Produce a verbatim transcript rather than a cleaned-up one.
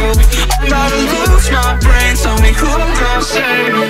do. I'm about to lose my brain, tell me who gon' save me.